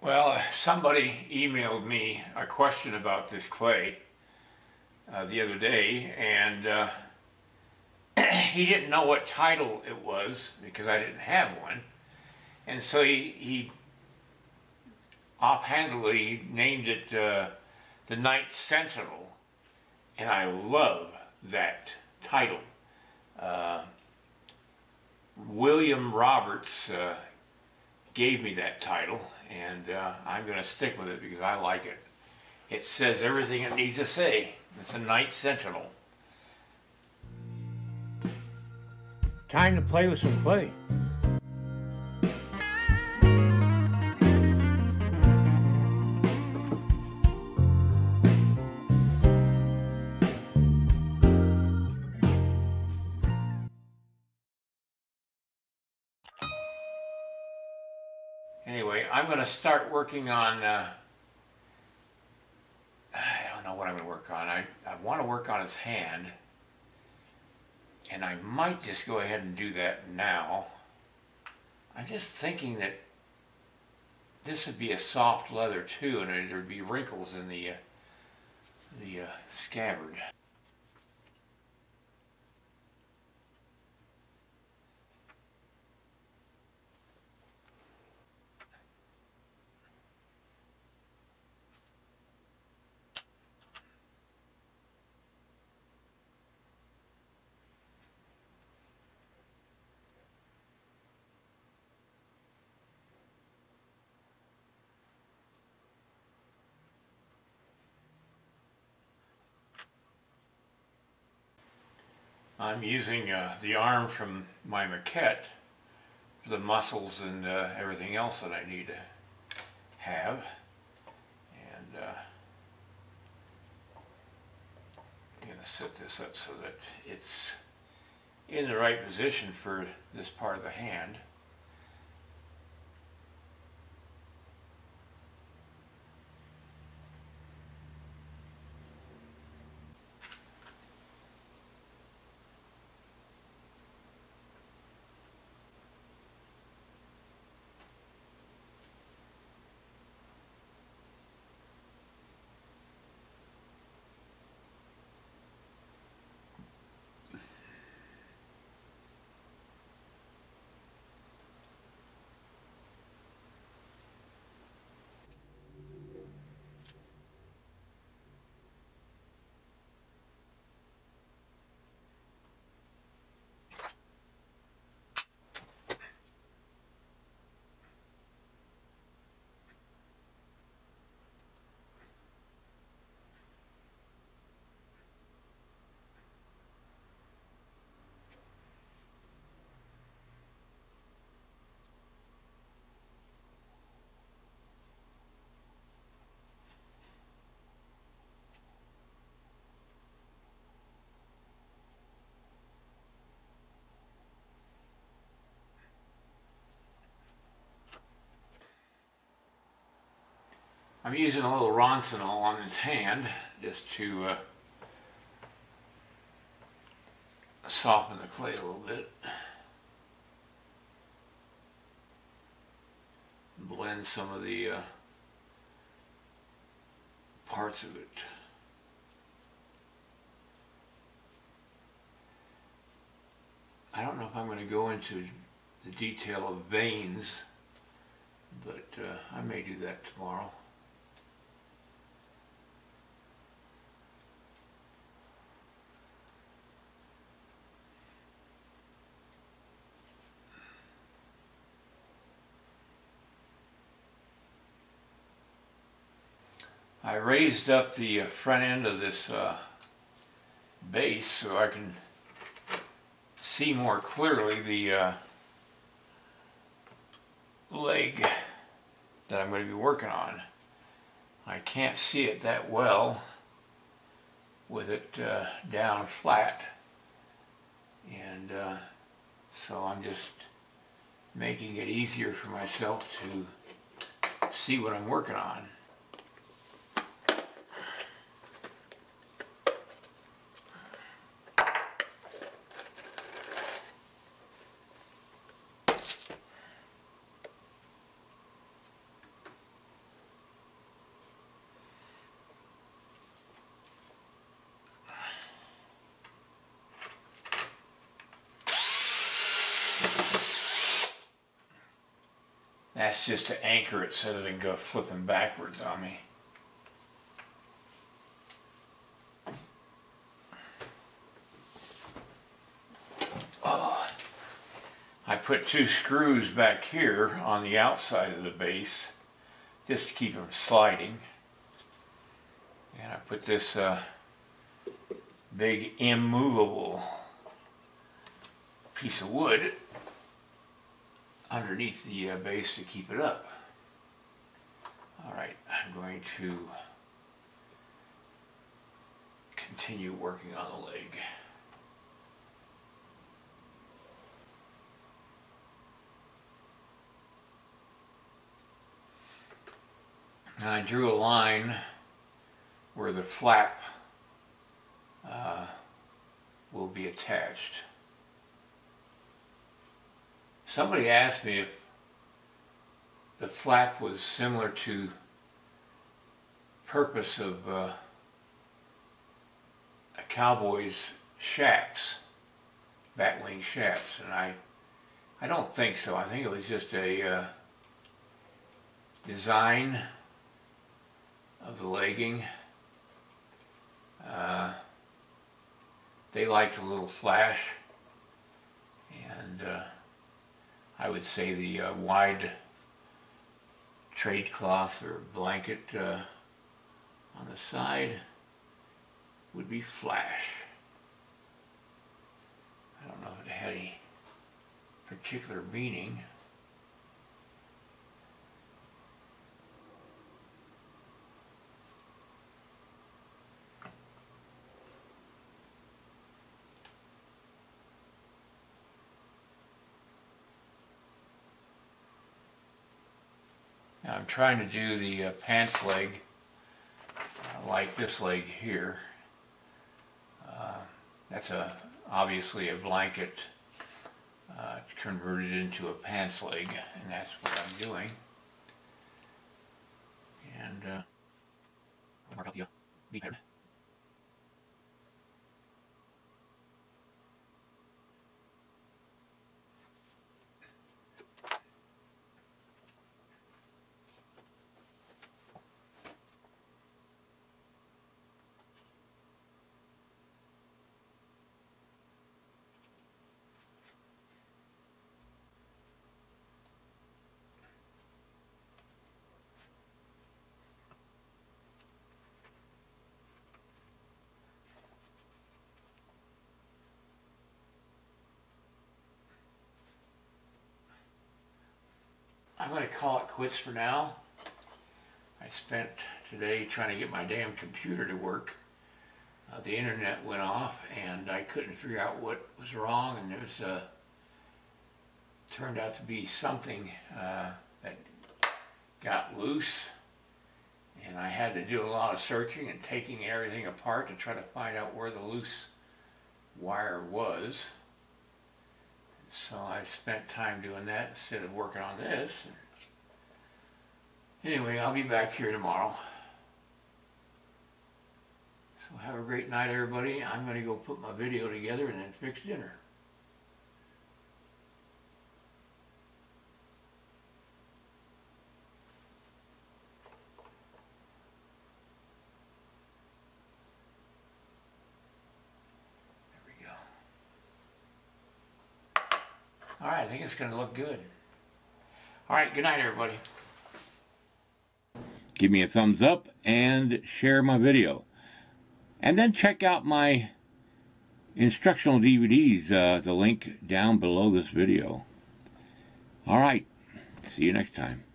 Well, somebody emailed me a question about this clay the other day, and he didn't know what title it was because I didn't have one, and so he offhandedly named it the Night Sentinel, and I love that title. William Roberts gave me that title, and I'm going to stick with it because I like it. It says everything it needs to say. It's a Night Sentinel. Time to play with some clay. Anyway, I'm going to start working on, I don't know what I'm going to work on. I want to work on his hand, and I might just go ahead and do that now. I'm just thinking that this would be a soft leather too, and there would be wrinkles in the scabbard. I'm using the arm from my maquette for the muscles and everything else that I need to have, and I'm going to set this up so that it's in the right position for this part of the hand. I'm using a little Ronsonol on his hand just to soften the clay a little bit. Blend some of the parts of it. I don't know if I'm going to go into the detail of veins, but I may do that tomorrow. I raised up the front end of this base so I can see more clearly the leg that I'm going to be working on. I can't see it that well with it down flat, and so I'm just making it easier for myself to see what I'm working on. That's just to anchor it so it doesn't go flipping backwards on me. Oh, I put two screws back here on the outside of the base just to keep them sliding. And I put this big immovable piece of wood underneath the base to keep it up. Alright, I'm going to continue working on the leg. And I drew a line where the flap will be attached. Somebody asked me if the flap was similar to purpose of a cowboy's shafts, bat wing shafts, and I don't think so. I think it was just a design of the legging. They liked a little flash, and I would say the wide trade cloth or blanket on the side would be flash. I don't know if it had any particular meaning. I'm trying to do the pants leg like this leg here. That's obviously a blanket converted into a pants leg, and that's what I'm doing. And mark out the knee pattern. I'm going to call it quits for now. I spent today trying to get my damn computer to work. The internet went off and I couldn't figure out what was wrong, and it was, turned out to be something that got loose, and I had to do a lot of searching and taking everything apart to try to find out where the loose wire was. So I spent time doing that instead of working on this. Anyway, I'll be back here tomorrow. So have a great night, everybody. I'm going to go put my video together and then fix dinner. Alright, I think it's going to look good. Alright, good night, everybody. Give me a thumbs up and share my video. And then check out my instructional DVDs, the link down below this video. Alright, see you next time.